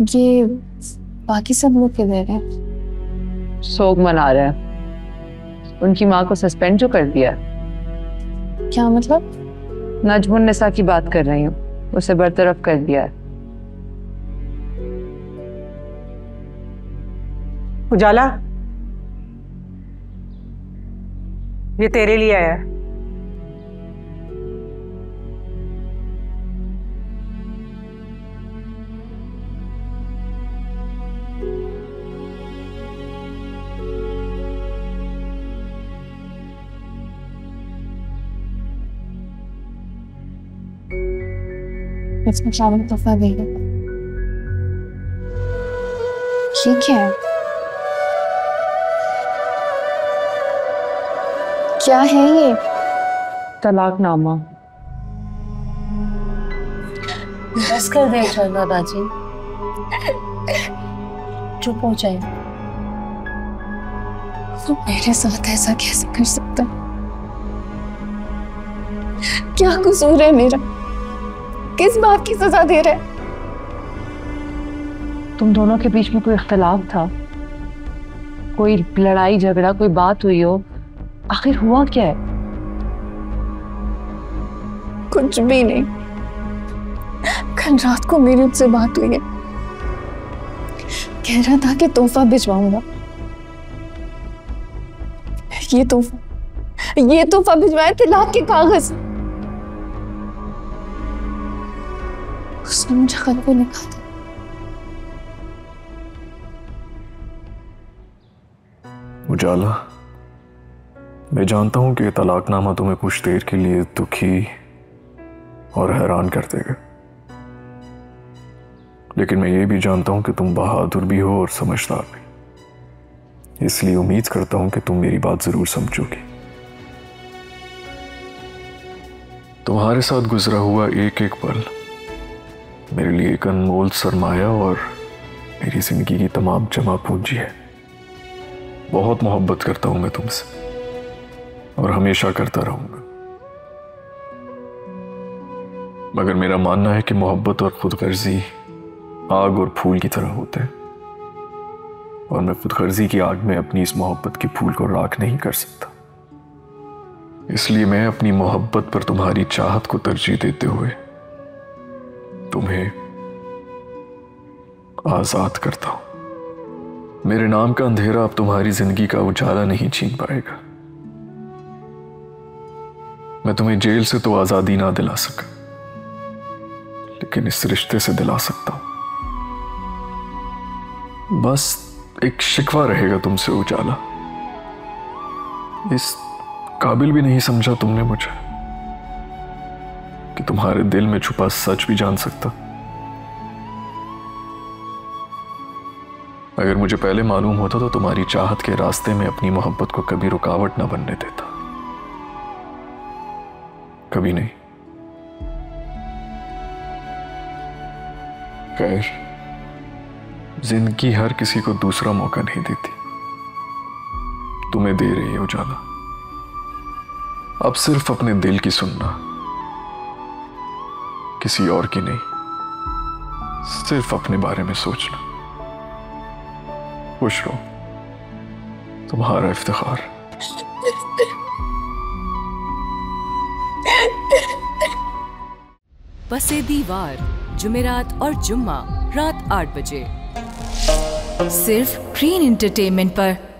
ये बाकी सब लोग किधर हैं? सोग मना रहे हैं। उनकी माँ को सस्पेंड जो कर दिया। क्या मतलब? नजमुन निसा की बात कर रही हूँ, उसे बरतरफ कर दिया है। उजाला, ये तेरे लिए आया। इसमें शामिल तोहफा भी है। ठीक है, क्या है ये? तलाकनामा। बस कर दे शर्मा बाजी, चुप हो जाए। तो मेरे साथ ऐसा कैसे कर सकता? क्या कसूर है मेरा? किस बात की सजा दे रहे? तुम दोनों के बीच में कोई इख्तलाफ था, कोई लड़ाई झगड़ा, कोई बात हुई हो? आखिर हुआ क्या है? कुछ भी नहीं। कल रात को मेरी उससे बात हुई है, कह रहा था कि तोहफा भिजवाऊंगा। ये तोहफा भिजवाया तलाक के कागज। उसने मुझे कल को निकाल दिया। उजाला, मैं जानता हूं कि तलाकनामा तुम्हें कुछ देर के लिए दुखी और हैरान कर देगा, लेकिन मैं ये भी जानता हूं कि तुम बहादुर भी हो और समझदार भी। इसलिए उम्मीद करता हूं कि तुम मेरी बात जरूर समझोगी। तुम्हारे साथ गुजरा हुआ एक एक पल मेरे लिए एक अनमोल सरमाया और मेरी जिंदगी की तमाम जमा पूंजी है। बहुत मोहब्बत करता हूं मैं तुमसे और हमेशा करता रहूंगा, मगर मेरा मानना है कि मोहब्बत और खुदगर्जी आग और फूल की तरह होते हैं, और मैं खुदगर्जी की आग में अपनी इस मोहब्बत के फूल को राख नहीं कर सकता। इसलिए मैं अपनी मोहब्बत पर तुम्हारी चाहत को तरजीह देते हुए तुम्हें आजाद करता हूं। मेरे नाम का अंधेरा अब तुम्हारी जिंदगी का उजाला नहीं छीन पाएगा। मैं तुम्हें जेल से तो आजादी ना दिला सका, लेकिन इस रिश्ते से दिला सकता हूं। बस एक शिकवा रहेगा तुमसे उजाला, इस काबिल भी नहीं समझा तुमने मुझे कि तुम्हारे दिल में छुपा सच भी जान सकता। अगर मुझे पहले मालूम होता तो तुम्हारी चाहत के रास्ते में अपनी मोहब्बत को कभी रुकावट ना बनने देता, कभी नहीं। खैर, जिंदगी हर किसी को दूसरा मौका नहीं देती, तुम्हें दे रही है उजाला। अब सिर्फ अपने दिल की सुनना, किसी और की नहीं। सिर्फ अपने बारे में सोचना। खुश रहो, तुम्हारा इफ्तिखार। बसे दीवार, जुमेरात और जुम्मा रात 8 बजे, सिर्फ ग्रीन एंटरटेनमेंट पर।